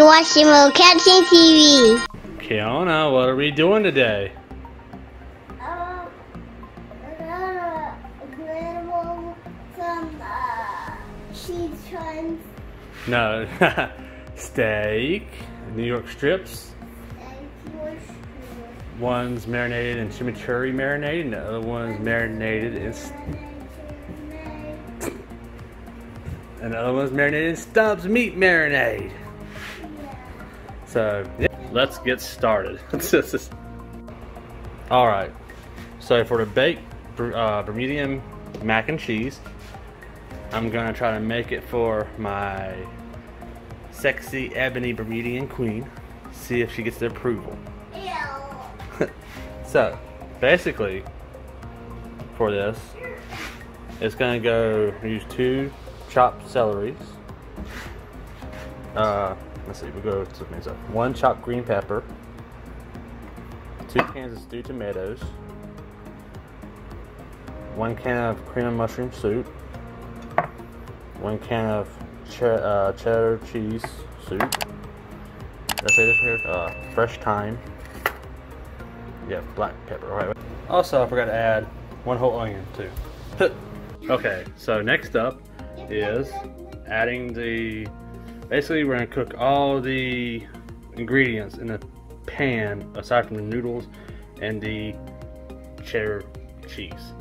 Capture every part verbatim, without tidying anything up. You're watching little Catching T V. Kiona, what are we doing today? Um, I got a grandma some uh, cheese tons. No, steak, New York strips. Steak, New York strips. One's marinated in chimichurri marinated, and the other one's marinated in. And the other one's marinated in Stubb's meat marinade. Yeah. So, yeah, let's get started. Alright, so for the baked uh, Bermudian mac and cheese, I'm gonna try to make it for my sexy ebony Bermudian queen. See if she gets the approval. Ew. So, basically, for this, it's gonna go use two chopped celeries. Uh, let's see, we'll go to things up. One chopped green pepper, two cans of stewed tomatoes, one can of cream and mushroom soup, one can of ch uh, cheddar cheese soup. Did I say this right here? Uh, fresh thyme. Yeah, black pepper. All right. Also, I forgot to add one whole onion too. Okay, so next up is adding the, basically we're gonna cook all the ingredients in a pan aside from the noodles and the cheddar cheese.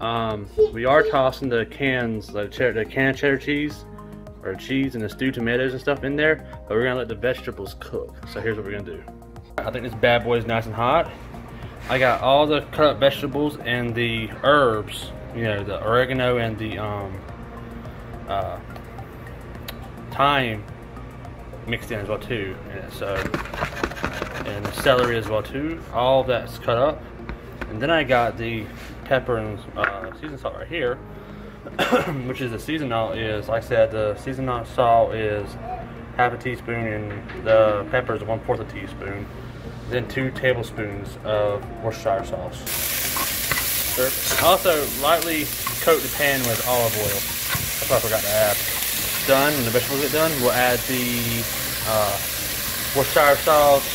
Um, we are tossing the cans, the, cheddar, the can of cheddar cheese or cheese and the stewed tomatoes and stuff in there, but we're gonna let the vegetables cook. So here's what we're gonna do. I think this bad boy is nice and hot. I got all the cut up vegetables and the herbs, you know, the oregano and the um, Uh, thyme mixed in as well too, and so and the celery as well too. All that's cut up, and then I got the pepper and uh, seasoned salt right here, which is the seasonal is like I said the seasonal salt is half a teaspoon and the pepper is one fourth a teaspoon. Then two tablespoons of Worcestershire sauce. Also, lightly coat the pan with olive oil. I forgot to add. Done, when the vegetables get done, we'll add the uh, Worcestershire sauce,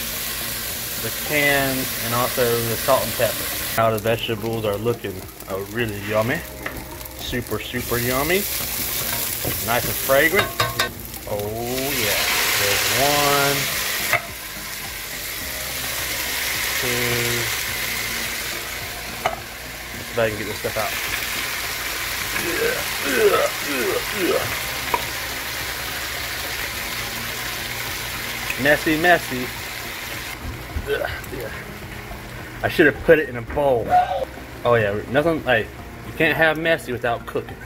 the cans, and also the salt and pepper. Now the vegetables are looking oh, really yummy. Super, super yummy. Nice and fragrant. Oh yeah. There's one, two. Let's see if I can get this stuff out. Yeah, yeah, yeah, yeah. Messy, messy. Yeah, yeah. I should have put it in a bowl. Oh yeah, nothing like you can't have messy without cooking.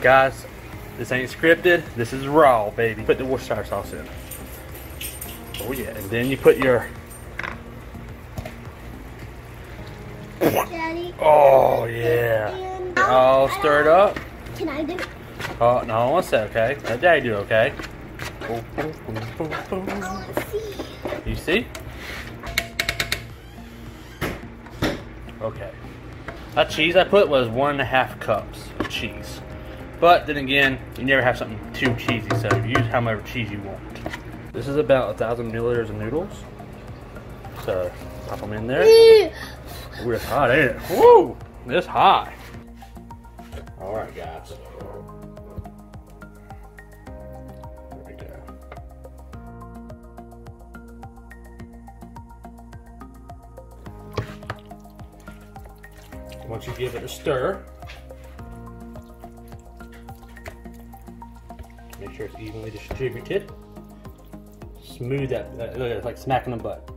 Guys, this ain't scripted. This is raw, baby. Put the Worcestershire sauce in. Oh yeah, and then you put your. Daddy. Oh yeah. All stirred up. Can I do it? Oh, no, I want to say okay. Let Daddy do okay. Boom, boom, boom, boom, boom. I want to see. You see? Okay. That cheese I put was one and a half cups of cheese. But then again, you never have something too cheesy, so use however cheese you want. This is about a thousand milliliters of noodles. So, pop them in there. Ooh, it's hot, ain't it? Woo! It's hot. All right, guys. There we go. Once you give it a stir, make sure it's evenly distributed. Smooth that. Look, it's like smacking the butt.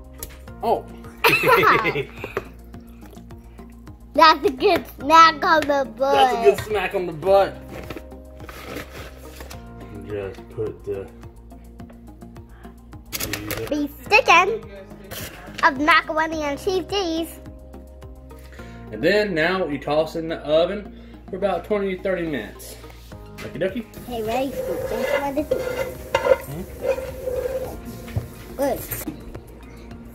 Oh! That's a good smack on the butt. That's a good smack on the butt. And just put the... Beef sticking of macaroni and cheese cheese. And then now you toss in the oven for about twenty to thirty minutes. Okie dokie. Hey, ready? Hmm? Good.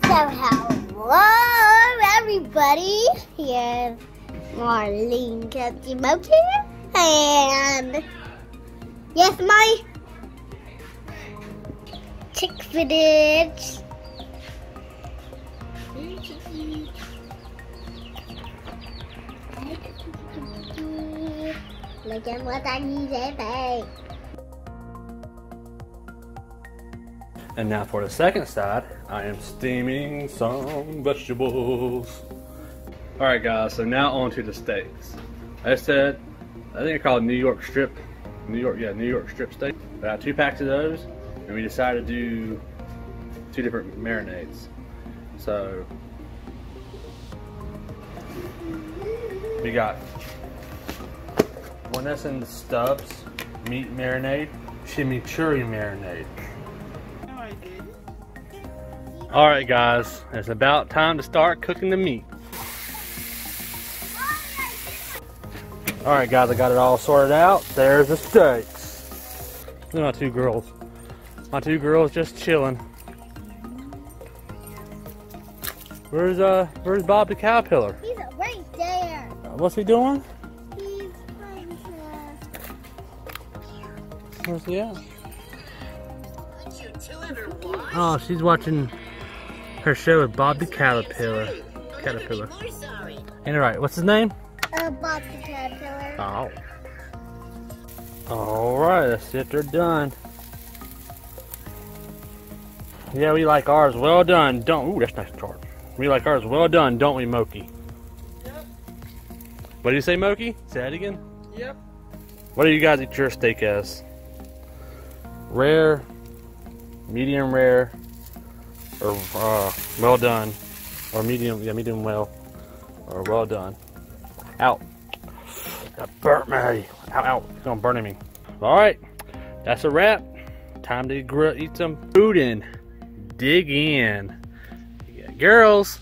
So hello, everybody. Here's Marlinda, Catching Mokey, and yes, my spinach. Lấy cho mưa tan như thế này. And now for the second side, I am steaming some vegetables. Alright guys, so now on to the steaks. I said, I think I call it New York strip, New York, yeah, New York strip steak. About two packs of those, and we decided to do two different marinades. So, we got one that's in the Stubb's meat marinade, chimichurri marinade. Alright guys, it's about time to start cooking the meat. Alright guys, I got it all sorted out. There's the steaks. Look at my two girls. My two girls just chilling. Where's uh where's Bob the Caterpillar? He's right there. Uh, what's he doing? He's playing with. Where's he at? Oh, she's watching her show with Bob the Caterpillar. Caterpillar. And alright, what's his name? Uh, Bob the Caterpillar. Oh. Alright, that's it, they're done. Yeah, we like ours well done, don't. Ooh, that's nice chart. We like ours well done, don't we, Mokey? Yep. What do you say, Mokey? Say that again? Yep. What do you guys eat your steak as? Rare, medium rare, or uh, well done, or medium, yeah, medium well, or well done. Out. That burnt me. Ow, ow. It's gonna burn me. Alright, that's a wrap. Time to grill, eat some food and dig in. Yeah, girls,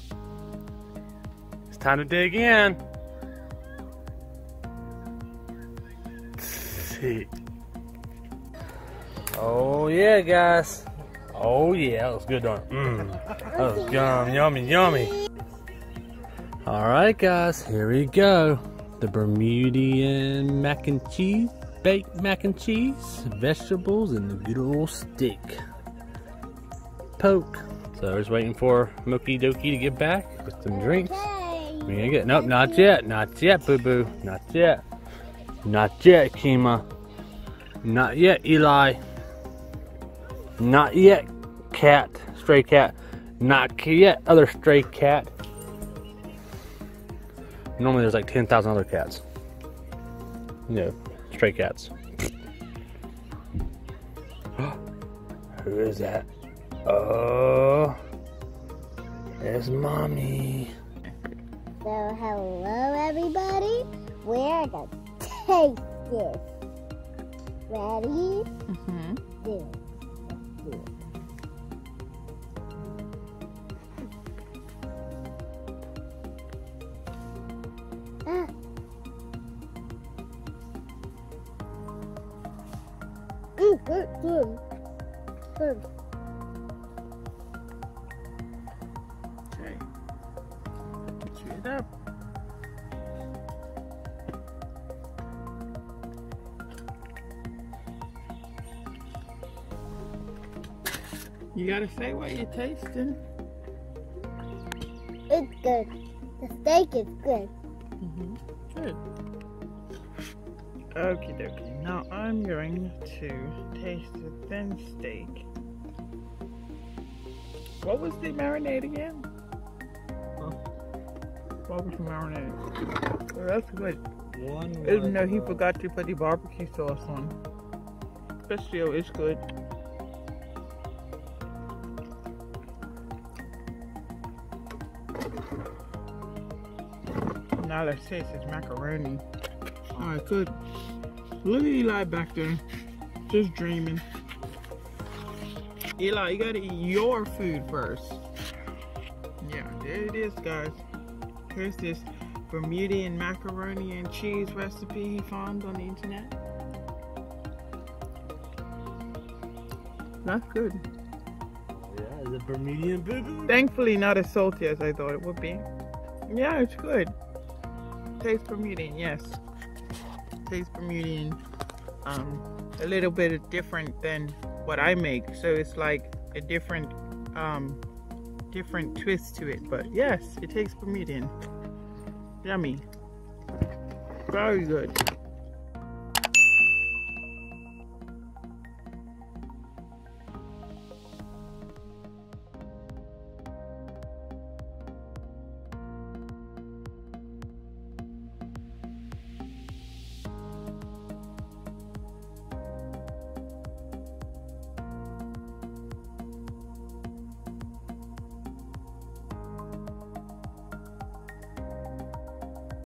it's time to dig in. Oh yeah, guys. Oh yeah, that was good, darn. Mmm. That was yum, yummy, yummy. Alright guys, here we go. The Bermudian mac and cheese, baked mac and cheese, vegetables, and the good old steak. Poke. So I was waiting for Mookie Dookie to get back with some drinks. We ain't get, nope, not yet, not yet, boo-boo. Not yet. Not yet, Kima. Not yet, Eli. Not yet, cat, stray cat. Not yet, other stray cat. Normally there's like ten thousand other cats. You know, stray cats. Who is that? Oh, there's Mommy. So hello everybody. We're gonna taste this. Ready? Mm-hmm. This. Let's do it. Good, good, good. Okay. Chew it up. You gotta say what you're tasting. It's good. The steak is good. Mm-hmm. Good. Okie dokie. Now I'm going to taste the thin steak. What was the marinade again? Huh? What was the marinade? Oh, that's good. One. Even though he forgot to put the barbecue sauce on. Pistachio is good. Now let's taste this macaroni. Alright, good. Look at Eli back there, just dreaming. Eli, you gotta eat your food first. Yeah, there it is, guys. Here's this Bermudian macaroni and cheese recipe he found on the internet. That's good. Yeah, it's a Bermudian boo-boo. Thankfully not as salty as I thought it would be. Yeah, it's good. Tastes Bermudian, yes. Tastes Bermudian, um, a little bit different than what I make, so it's like a different um, different twist to it. But yes, it tastes Bermudian. Yummy. Very good.